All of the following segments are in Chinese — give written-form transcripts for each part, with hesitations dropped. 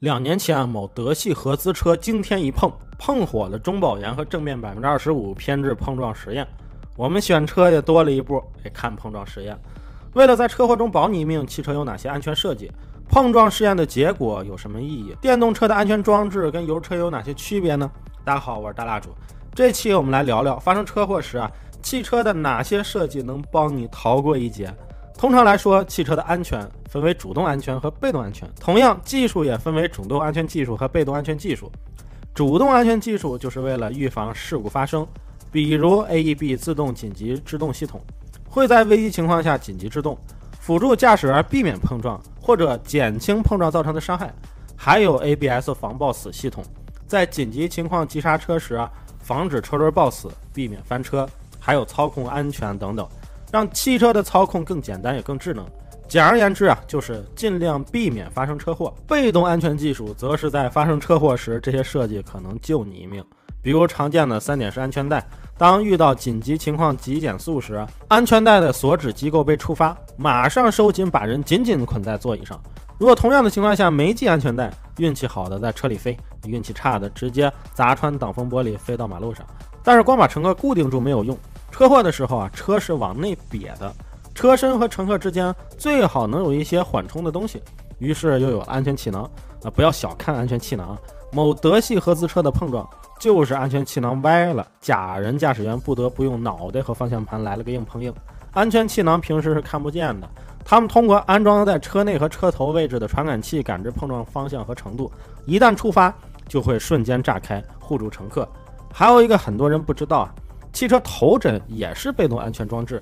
2年前，某德系合资车惊天一碰，碰火了中保研和正面 25% 偏置碰撞实验。我们选车也多了一步，看碰撞实验。为了在车祸中保你一命，汽车有哪些安全设计？碰撞试验的结果有什么意义？电动车的安全装置跟油车有哪些区别呢？大家好，我是大蜡烛。这期我们来聊聊发生车祸时汽车的哪些设计能帮你逃过一劫。通常来说，汽车的安全分为主动安全和被动安全，同样技术也分为主动安全技术和被动安全技术。主动安全技术就是为了预防事故发生，比如 AEB 自动紧急制动系统会在危机情况下紧急制动，辅助驾驶员避免碰撞或者减轻碰撞造成的伤害。还有 ABS 防抱死系统，在紧急情况急刹车时防止车轮抱死，避免翻车，还有操控安全等等，让汽车的操控更简单也更智能。简而言之就是尽量避免发生车祸。被动安全技术则是在发生车祸时，这些设计可能救你一命。比如常见的3点式安全带，当遇到紧急情况急减速时，安全带的锁止机构被触发，马上收紧，把人紧紧捆在座椅上。如果同样的情况下没系安全带，运气好的在车里飞，运气差的直接砸穿挡风玻璃飞到马路上。但是光把乘客固定住没有用，车祸的时候车是往内瘪的，车身和乘客之间最好能有一些缓冲的东西。于是又有安全气囊不要小看安全气囊，某德系合资车的碰撞就是安全气囊歪了，假人驾驶员不得不用脑袋和方向盘来了个硬碰硬。安全气囊平时是看不见的，他们通过安装在车内和车头位置的传感器感知碰撞方向和程度，一旦触发就会瞬间炸开，护住乘客。还有一个很多人不知道汽车头枕也是被动安全装置。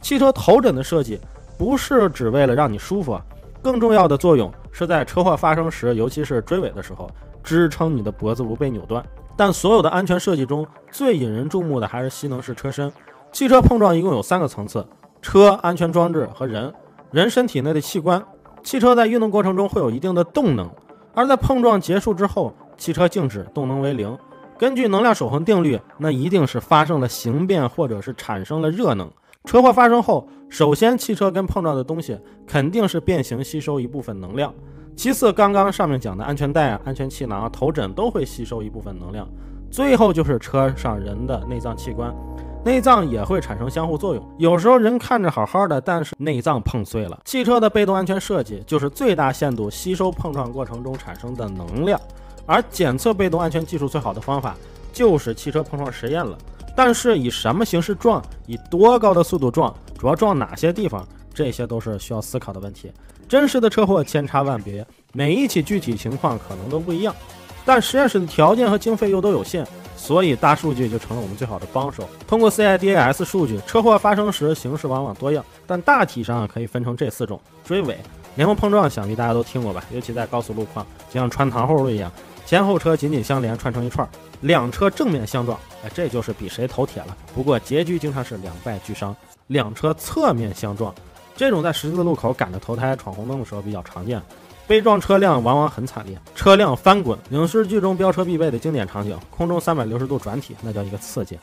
汽车头枕的设计不是只为了让你舒服，更重要的作用是在车祸发生时，尤其是追尾的时候，支撑你的脖子不被扭断。但所有的安全设计中，最引人注目的还是吸能式车身。汽车碰撞一共有3个层次：车、安全装置和人。人身体内的器官，汽车在运动过程中会有一定的动能，而在碰撞结束之后，汽车静止，动能为0。根据能量守恒定律，那一定是发生了形变或者是产生了热能。车祸发生后，首先汽车跟碰撞的东西肯定是变形吸收一部分能量，其次刚刚上面讲的安全带安全气囊头枕都会吸收一部分能量，最后就是车上人的内脏器官，内脏也会产生相互作用。有时候人看着好好的，但是内脏碰碎了。汽车的被动安全设计就是最大限度吸收碰撞过程中产生的能量。而检测被动安全技术最好的方法就是汽车碰撞实验了，但是以什么形式撞，以多高的速度撞，主要撞哪些地方，这些都是需要思考的问题。真实的车祸千差万别，每一起具体情况可能都不一样，但实验室的条件和经费又都有限，所以大数据就成了我们最好的帮手。通过 CIDAS 数据，车祸发生时形式往往多样，但大体上可以分成这4种：追尾、连环碰撞，想必大家都听过吧，尤其在高速路况，就像穿堂后路一样，前后车紧紧相连串成一串，两车正面相撞，这就是比谁头铁了，不过结局经常是两败俱伤。两车侧面相撞，这种在十字路口赶着投胎闯红灯的时候比较常见，被撞车辆往往很惨烈，车辆翻滚，影视剧中飙车必备的经典场景，空中360度转体，那叫一个刺激。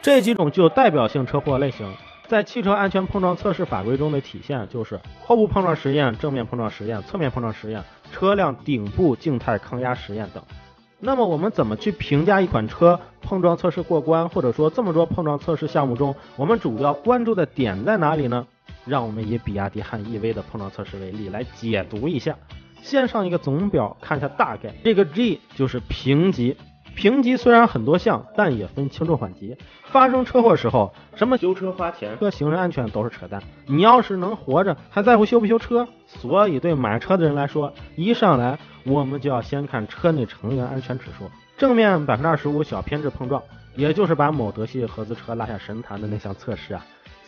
这几种具有代表性车祸类型在汽车安全碰撞测试法规中的体现就是后部碰撞实验、正面碰撞实验、侧面碰撞实验、车辆顶部静态抗压实验等。那么我们怎么去评价一款车碰撞测试过关，或者说这么多碰撞测试项目中，我们主要关注的点在哪里呢？让我们以比亚迪汉 EV 的碰撞测试为例来解读一下。先上一个总表看一下大概，这个 G 就是评级。评级虽然很多项，但也分轻重缓急。发生车祸时候，什么修车花钱、车行人安全都是扯淡，你要是能活着还在乎修不修车。所以对买车的人来说，一上来我们就要先看车内成员安全指数。正面 25% 小偏置碰撞，也就是把某德系合资车拉下神坛的那项测试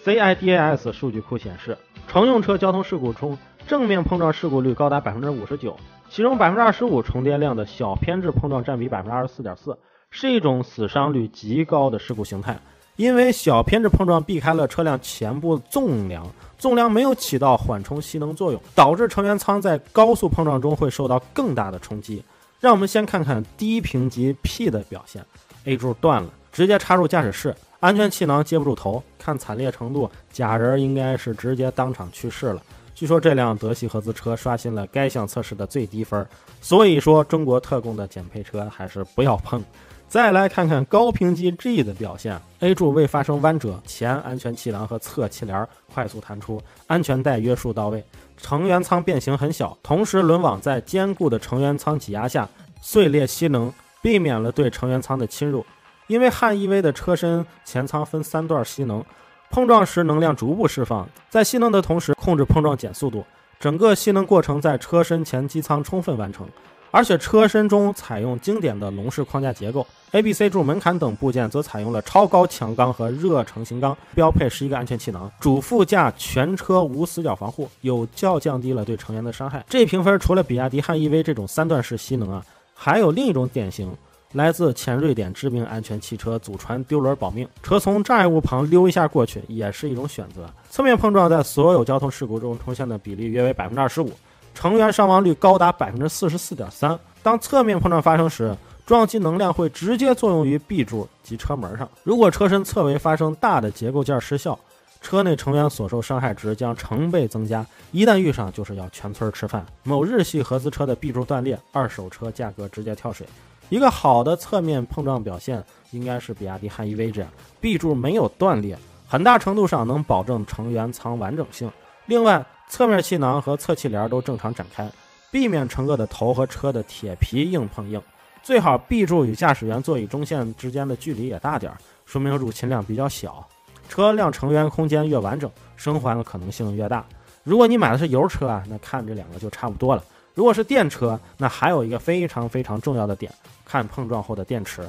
CIDAS 数据库显示，乘用车交通事故中正面碰撞事故率高达 59%， 其中 25% 重叠量的小偏置碰撞占比 24.4%， 是一种死伤率极高的事故形态。因为小偏置碰撞避开了车辆前部纵梁没有起到缓冲吸能作用，导致乘员舱在高速碰撞中会受到更大的冲击。让我们先看看低评级 P 的表现。 A 柱断了，直接插入驾驶室，安全气囊接不住头，看惨烈程度，假人应该是直接当场去世了。据说这辆德系合资车刷新了该项测试的最低分，所以说中国特供的减配车还是不要碰。再来看看高评级 G 的表现， A 柱未发生弯折，前安全气囊和侧气帘快速弹出，安全带约束到位，乘员舱变形很小，同时轮网在坚固的乘员舱挤压下碎裂吸能，避免了对乘员舱的侵入。因为汉 EV 的车身前舱分三段吸能，碰撞时能量逐步释放，在吸能的同时控制碰撞减速度，整个吸能过程在车身前机舱充分完成。而且车身中采用经典的笼式框架结构， ABC 柱、门槛等部件则采用了超高强钢和热成型钢，标配11个安全气囊，主副驾全车无死角防护，有效降低了对成员的伤害。这评分除了比亚迪汉 EV 这种三段式吸能还有另一种典型，来自前瑞典知名安全汽车祖传丢轮保命，车从障碍物旁溜一下过去也是一种选择。侧面碰撞在所有交通事故中出现的比例约为 25%， 成员伤亡率高达 44.3%。 当侧面碰撞发生时，撞击能量会直接作用于 B 柱及车门上，如果车身侧围发生大的结构件失效，车内成员所受伤害值将成倍增加，一旦遇上就是要全村吃饭。某日系合资车的 B 柱断裂，二手车价格直接跳水。一个好的侧面碰撞表现应该是比亚迪汉 EV 这样， B 柱没有断裂，很大程度上能保证乘员舱完整性。另外，侧面气囊和侧气帘都正常展开，避免乘客的头和车的铁皮硬碰硬。最好 B 柱与驾驶员座椅中线之间的距离也大点，说明入侵量比较小，车辆乘员空间越完整，生还的可能性越大。如果你买的是油车那看这两个就差不多了。如果是电车，那还有一个非常非常重要的点，看碰撞后的电池。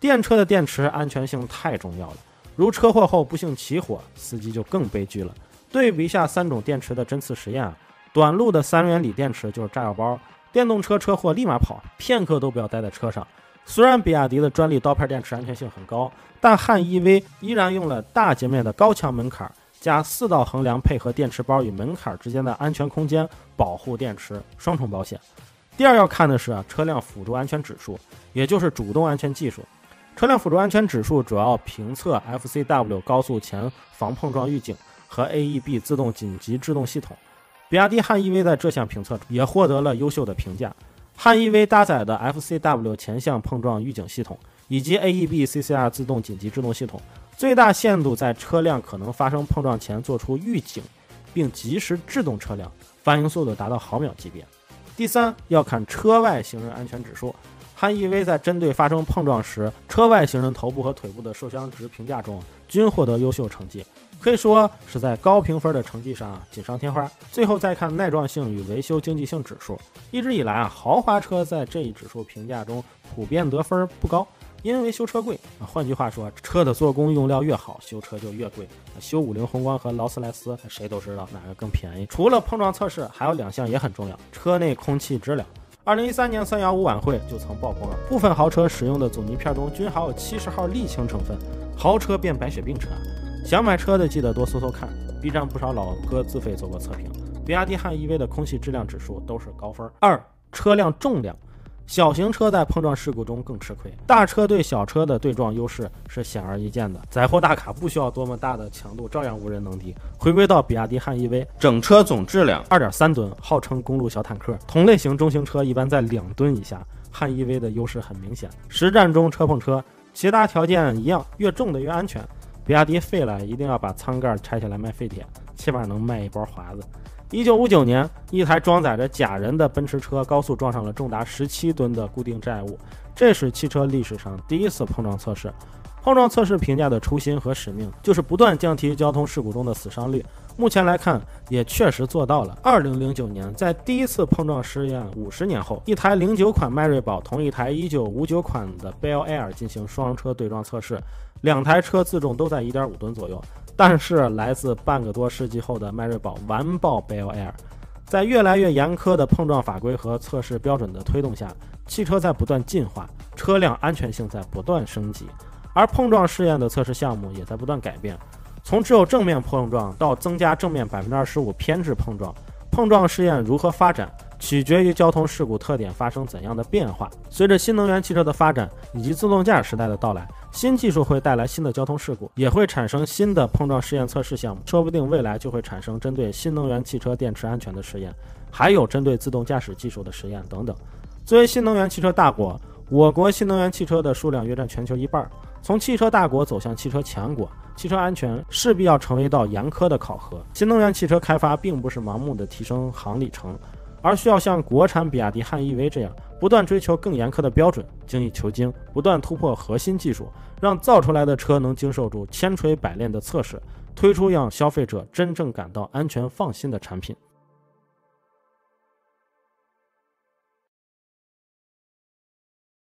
电车的电池安全性太重要了，如车祸后不幸起火，司机就更悲剧了。对比一下三种电池的针刺实验，短路的3元锂电池就是炸药包，电动车车祸立马跑，片刻都不要待在车上。虽然比亚迪的专利刀片电池安全性很高，但汉 EV 依然用了大截面的高强门槛加4道横梁，配合电池包与门槛之间的安全空间，保护电池，双重保险。第二要看的是车辆辅助安全指数，也就是主动安全技术。车辆辅助安全指数主要评测 FCW 高速前防碰撞预警和 AEB 自动紧急制动系统。比亚迪汉 EV 在这项评测也获得了优秀的评价。汉 EV 搭载的 FCW 前向碰撞预警系统以及 AEB CCR 自动紧急制动系统，最大限度在车辆可能发生碰撞前做出预警，并及时制动车辆，反应速度达到毫秒级别。第三要看车外行人安全指数，汉 EV 在针对发生碰撞时车外行人头部和腿部的受伤值评价中均获得优秀成绩，可以说是在高评分的成绩上锦上添花。最后再看耐撞性与维修经济性指数，一直以来豪华车在这一指数评价中普遍得分不高，因为修车贵，换句话说，车的做工用料越好，修车就越贵。修50宏光和劳斯莱斯谁都知道哪个更便宜。除了碰撞测试，还有2项也很重要，车内空气质量。2013年315晚会就曾曝光了，部分豪车使用的阻尼片中均含有70号沥青成分，豪车变白血病车。想买车的记得多搜搜看 ，B 站不少老哥自费做过测评，比亚迪汉 EV 的空气质量指数都是高分。2. 车辆重量。小型车在碰撞事故中更吃亏，大车对小车的对撞优势是显而易见的，载货大卡不需要多么大的强度，照样无人能敌。回归到比亚迪汉 EV， 整车总质量 2.3 吨，号称公路小坦克，同类型中型车一般在2吨以下，汉 EV 的优势很明显。实战中车碰车，其他条件一样，越重的越安全。比亚迪废了一定要把舱盖拆下来卖废铁，起码能卖一包华子。1959年，一台装载着假人的奔驰车高速撞上了重达17吨的固定障碍物，这是汽车历史上第一次碰撞测试。碰撞测试评价的初心和使命就是不断降低交通事故中的死伤率，目前来看也确实做到了。2009年，在第一次碰撞试验50年后，一台09款迈锐宝同一台1959款的 Bel Air 进行双车对撞测试，两台车自重都在 1.5 吨左右。但是来自半个多世纪后的迈锐宝完爆 Bel Air， 在越来越严苛的碰撞法规和测试标准的推动下，汽车在不断进化，车辆安全性在不断升级，而碰撞试验的测试项目也在不断改变，从只有正面碰撞到增加正面 15% 偏置碰撞。碰撞试验如何发展，取决于交通事故特点发生怎样的变化。随着新能源汽车的发展以及自动驾驶时代的到来，新技术会带来新的交通事故，也会产生新的碰撞试验测试项目，说不定未来就会产生针对新能源汽车电池安全的实验，还有针对自动驾驶技术的实验等等。作为新能源汽车大国，我国新能源汽车的数量约占全球一半，从汽车大国走向汽车强国，汽车安全势必要成为一道严苛的考核。新能源汽车开发并不是盲目的提升航里程，而需要像国产比亚迪汉 EV 这样不断追求更严苛的标准，精益求精，不断突破核心技术，让造出来的车能经受住千锤百炼的测试，推出让消费者真正感到安全放心的产品。